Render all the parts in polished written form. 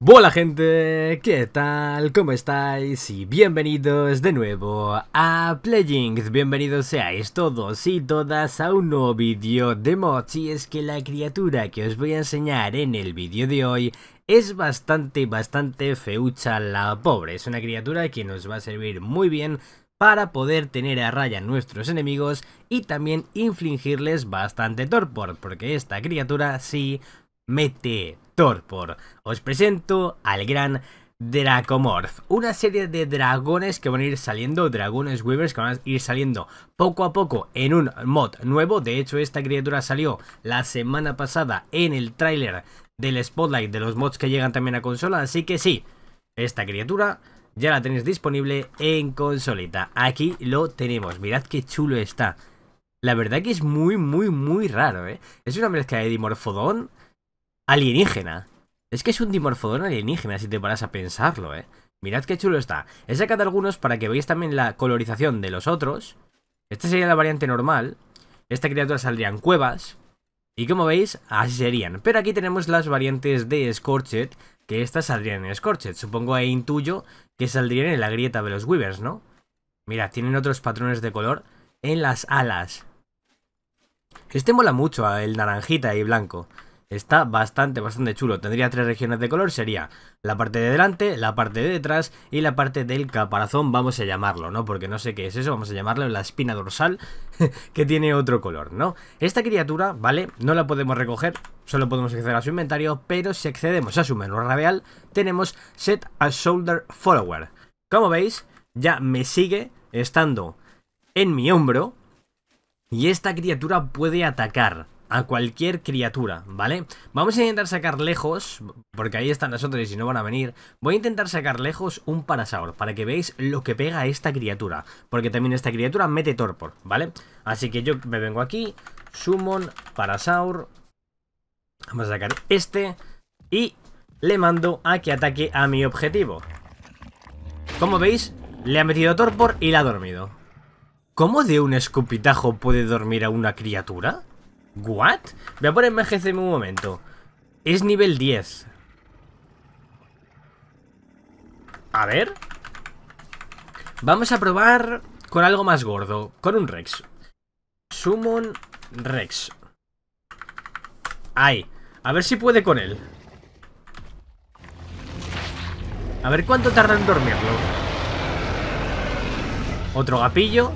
Hola gente, ¿qué tal? ¿Cómo estáis? Y bienvenidos de nuevo a PlayiNkZ. Bienvenidos seáis todos y todas a un nuevo vídeo de mods. Y es que la criatura que os voy a enseñar en el vídeo de hoy es bastante feucha la pobre. Es una criatura que nos va a servir muy bien para poder tener a raya nuestros enemigos y también infligirles bastante torpor, porque esta criatura sí mete torpor. Os presento al gran Dracomorph, una serie de dragones que van a ir saliendo, dragones weavers que van a ir saliendo poco a poco en un mod nuevo. De hecho, esta criatura salió la semana pasada en el tráiler del Spotlight de los mods que llegan también a consola, así que sí, esta criatura ya la tenéis disponible en consolita. Aquí lo tenemos, mirad qué chulo está. La verdad que es muy raro, ¿eh? Es una mezcla de Dimorphodon alienígena. Es que es un Dimorphodon alienígena si te paras a pensarlo, ¿eh? Mirad qué chulo está. He sacado algunos para que veáis también la colorización de los otros. Esta sería la variante normal. Esta criatura saldría en cuevas. Y como veis, así serían. Pero aquí tenemos las variantes de Scorched, que estas saldrían en Scorched. Supongo e intuyo que saldrían en la grieta de los Weavers, ¿no? Mira, tienen otros patrones de color en las alas. Este mola mucho, el naranjita y blanco. Está bastante chulo. Tendría tres regiones de color. Sería la parte de delante, la parte de detrás y la parte del caparazón, vamos a llamarlo, ¿no? Porque no sé qué es eso, vamos a llamarlo la espina dorsal, que tiene otro color, ¿no? Esta criatura, ¿vale? No la podemos recoger, solo podemos acceder a su inventario, pero si accedemos a su menú radial, tenemos Set a Shoulder Follower. Como veis, ya me sigue estando en mi hombro y esta criatura puede atacar a cualquier criatura, ¿vale? Vamos a intentar sacar lejos, porque ahí están las otras y si no van a venir. Voy a intentar sacar lejos un Parasaur, para que veáis lo que pega a esta criatura, porque también esta criatura mete torpor, ¿vale? Así que yo me vengo aquí, Summon Parasaur. Vamos a sacar este y le mando a que ataque a mi objetivo. Como veis, le ha metido torpor y la ha dormido. ¿Cómo de un escupitajo puede dormir a una criatura? ¿What? Voy a ponerme PlayiNkZ un momento. Es nivel 10. A ver. Vamos a probar con algo más gordo. Con un Rex. Summon Rex. Ahí. A ver si puede con él. A ver cuánto tarda en dormirlo. Otro gapillo.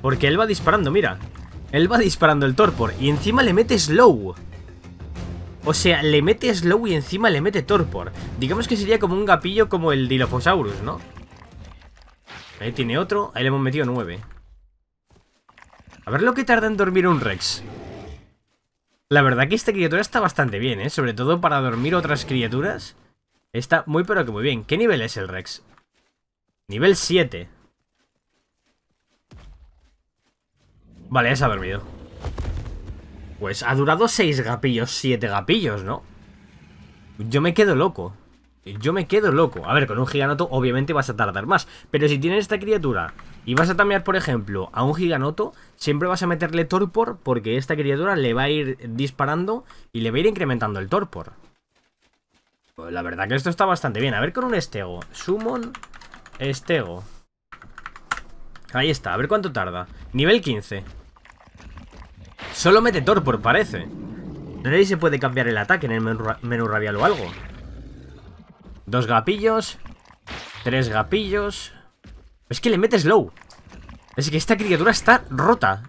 Porque él va disparando, mira. Él va disparando el torpor y encima le mete slow. O sea, le mete slow y encima le mete torpor. Digamos que sería como un gapillo como el Dilophosaurus, ¿no? Ahí tiene otro. Ahí le hemos metido 9. A ver lo que tarda en dormir un Rex. La verdad que esta criatura está bastante bien, ¿eh? Sobre todo para dormir otras criaturas. Está muy pero que muy bien. ¿Qué nivel es el Rex? Nivel 7. Vale, ya se ha dormido. Pues ha durado 6 gapillos, 7 gapillos, ¿no? Yo me quedo loco. Yo me quedo loco. A ver, con un giganoto obviamente vas a tardar más. Pero si tienes esta criatura y vas a tamear, por ejemplo, a un giganoto, siempre vas a meterle torpor porque esta criatura le va a ir disparando y le va a ir incrementando el torpor. Pues la verdad que esto está bastante bien. A ver con un estego. Summon estego. Ahí está. A ver cuánto tarda. Nivel 15. Solo mete torpor, parece. No sé si se puede cambiar el ataque en el menú radial o algo. 2 gapillos. 3 gapillos. Es que le mete slow. Es que esta criatura está rota.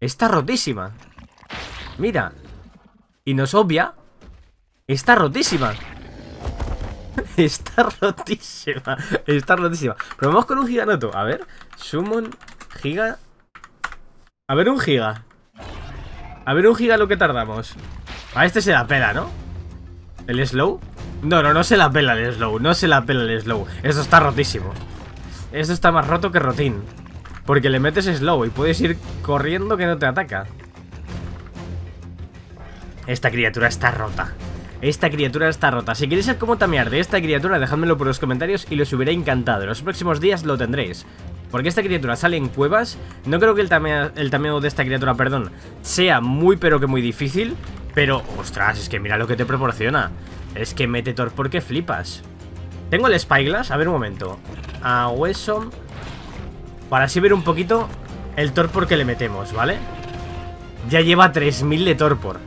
Está rotísima. Mira. Y nos obvia. Está rotísima. Está rotísima. Está rotísima. Probamos con un giganoto. A ver. Summon giga. A ver un giga. A ver un giga lo que tardamos. A este se la pela, ¿no? ¿El slow? No se la pela el slow. No se la pela el slow. Esto está rotísimo. Esto está más roto que rotín. Porque le metes slow y puedes ir corriendo que no te ataca. Esta criatura está rota. Esta criatura está rota. Si queréis saber cómo tamear de esta criatura, dejadmelo por los comentarios y lo subiré encantado. En los próximos días lo tendréis. Porque esta criatura sale en cuevas. No creo que el tameo de esta criatura, perdón, sea muy pero que muy difícil. Pero, ostras, es que mira lo que te proporciona. Es que mete Thor porque flipas. Tengo el Spyglass, a ver un momento. Hago eso para así ver un poquito el torpor que le metemos, ¿vale? Ya lleva 3000 de torpor.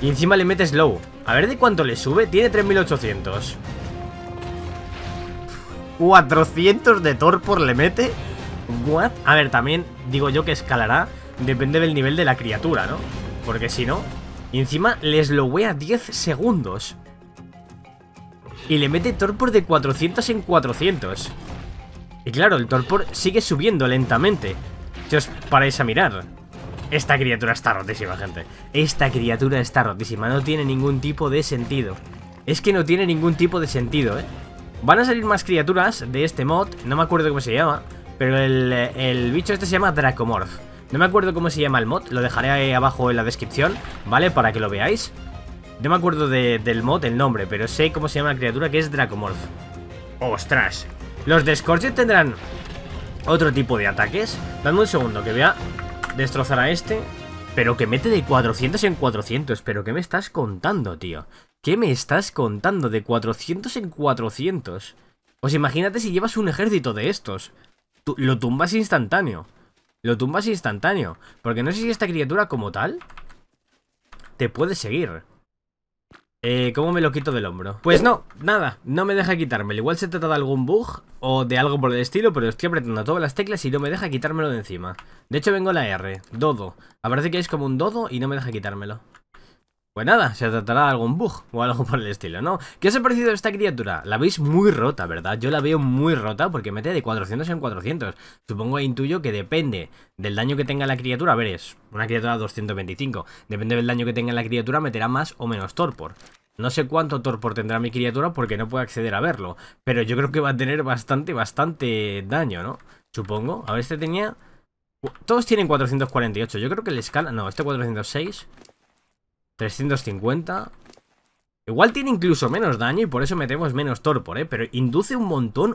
Y encima le metes low. A ver de cuánto le sube. Tiene 3800. 400 de torpor le mete. What? A ver, también digo yo que escalará. Depende del nivel de la criatura, ¿no? Porque si no... Y encima le slowea 10 segundos. Y le mete torpor de 400 en 400. Y claro, el torpor sigue subiendo lentamente. Si os paráis a mirar, esta criatura está rotísima, gente. Esta criatura está rotísima. No tiene ningún tipo de sentido. Es que no tiene ningún tipo de sentido, ¿eh? Van a salir más criaturas de este mod. No me acuerdo cómo se llama. Pero el bicho este se llama Dracomorph. No me acuerdo cómo se llama el mod. Lo dejaré ahí abajo en la descripción, ¿vale? Para que lo veáis. No me acuerdo del mod, el nombre. Pero sé cómo se llama la criatura, que es Dracomorph. ¡Ostras! Los de Scourge tendrán otro tipo de ataques. Dame un segundo que voy a destrozar a este. Pero que mete de 400 en 400. ¿Pero qué me estás contando, tío? ¿Qué me estás contando? De 400 en 400. Pues imagínate si llevas un ejército de estos. Lo tumbas instantáneo. Lo tumbas instantáneo. Porque no sé si esta criatura como tal te puede seguir. ¿Cómo me lo quito del hombro? Pues no, nada, no me deja quitármelo. Igual se trata de algún bug o de algo por el estilo, pero estoy apretando todas las teclas y no me deja quitármelo de encima. De hecho vengo la R, dodo. Aparece que es como un dodo y no me deja quitármelo. Pues nada, se tratará de algún bug o algo por el estilo, ¿no? ¿Qué os ha parecido esta criatura? La veis muy rota, ¿verdad? Yo la veo muy rota porque mete de 400 en 400. Supongo e intuyo que depende del daño que tenga la criatura. A ver, es una criatura 225. Depende del daño que tenga la criatura, meterá más o menos torpor. No sé cuánto torpor tendrá mi criatura porque no puedo acceder a verlo. Pero yo creo que va a tener bastante daño, ¿no? Supongo. A ver, este tenía... Todos tienen 448. Yo creo que el escala... No, este 406... 350. Igual tiene incluso menos daño y por eso metemos menos torpor, ¿eh? Pero induce un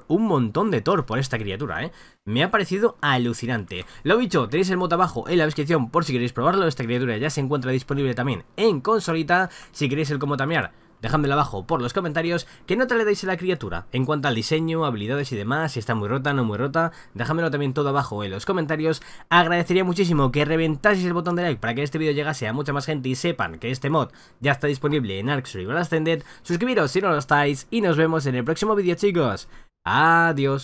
montón de torpor esta criatura, ¿eh? Me ha parecido alucinante. Lo dicho, tenéis el mod abajo en la descripción por si queréis probarlo. Esta criatura ya se encuentra disponible también en consolita. Si queréis el cómo tamear, dejadmelo abajo por los comentarios. ¿Qué nota le dais a la criatura? En cuanto al diseño, habilidades y demás, si está muy rota, no muy rota, déjamelo también todo abajo en los comentarios. Agradecería muchísimo que reventaseis el botón de like para que este vídeo llegase a mucha más gente y sepan que este mod ya está disponible en Ark Survival Ascended. Suscribiros si no lo estáis y nos vemos en el próximo vídeo, chicos. Adiós.